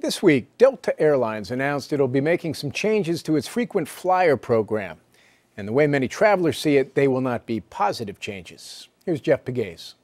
This week, Delta Air Lines announced it'll be making some changes to its frequent flyer program. And the way many travelers see it, they will not be positive changes. Here's Jeff Pegues.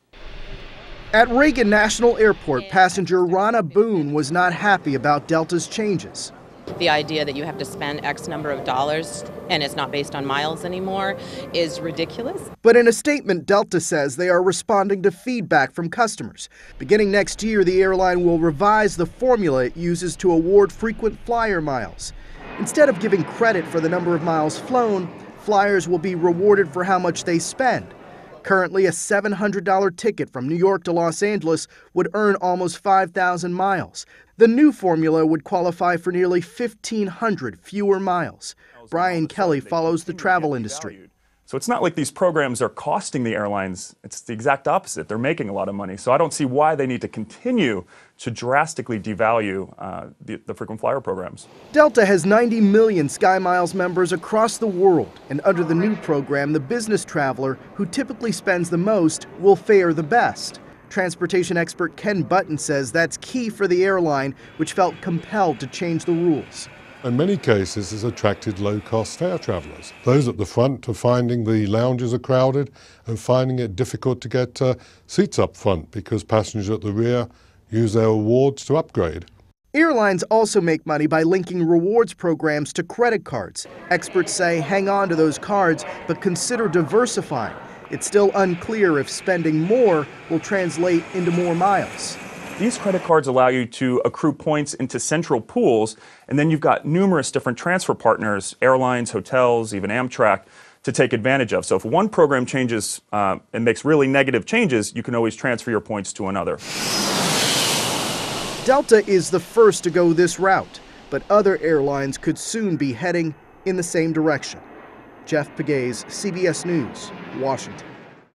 At Reagan National Airport, passenger Rana Boone was not happy about Delta's changes. The idea that you have to spend X number of dollars and it's not based on miles anymore is ridiculous. But in a statement, Delta says they are responding to feedback from customers. Beginning next year, the airline will revise the formula it uses to award frequent flyer miles. Instead of giving credit for the number of miles flown, flyers will be rewarded for how much they spend. Currently, a $700 ticket from New York to Los Angeles would earn almost 5,000 miles. The new formula would qualify for nearly 1,500 fewer miles. Brian Kelly follows the travel industry. So it's not like these programs are costing the airlines. It's the exact opposite. They're making a lot of money. So I don't see why they need to continue to drastically devalue the frequent flyer programs. Delta has 90 million SkyMiles members across the world, and under the new program, the business traveler, who typically spends the most, will fare the best. Transportation expert Ken Button says that's key for the airline, which felt compelled to change the rules. In many cases, it's attracted low-cost fare travelers. Those at the front are finding the lounges are crowded and finding it difficult to get seats up front because passengers at the rear use their rewards to upgrade. Airlines also make money by linking rewards programs to credit cards. Experts say hang on to those cards, but consider diversifying. It's still unclear if spending more will translate into more miles. These credit cards allow you to accrue points into central pools, and then you've got numerous different transfer partners, airlines, hotels, even Amtrak, to take advantage of. So if one program changes and makes really negative changes, you can always transfer your points to another. Delta is the first to go this route, but other airlines could soon be heading in the same direction. Jeff Pegues, CBS News, Washington.